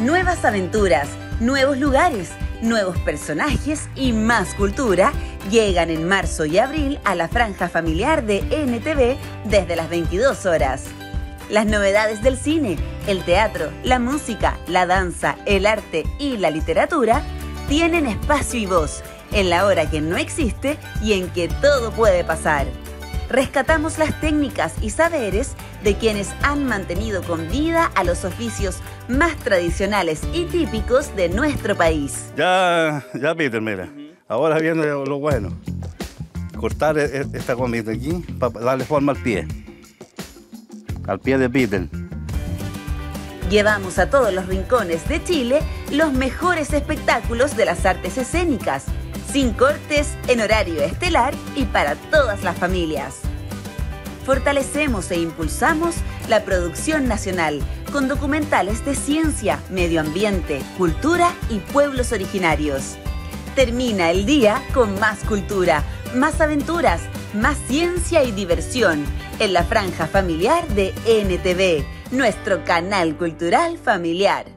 Nuevas aventuras, nuevos lugares, nuevos personajes y más cultura llegan en marzo y abril a la franja familiar de NTV desde las 22 horas. Las novedades del cine, el teatro, la música, la danza, el arte y la literatura tienen espacio y voz en la hora que no existe y en que todo puede pasar. Rescatamos las técnicas y saberes de quienes han mantenido con vida a los oficios más tradicionales y típicos de nuestro país. Ya Peter, mira, ahora viene lo bueno. Cortar esta gomita aquí para darle forma al pie de Peter. Llevamos a todos los rincones de Chile los mejores espectáculos de las artes escénicas, sin cortes, en horario estelar y para todas las familias. Fortalecemos e impulsamos la producción nacional con documentales de ciencia, medio ambiente, cultura y pueblos originarios. Termina el día con más cultura, más aventuras, más ciencia y diversión en la franja familiar de NTV, nuestro canal cultural familiar.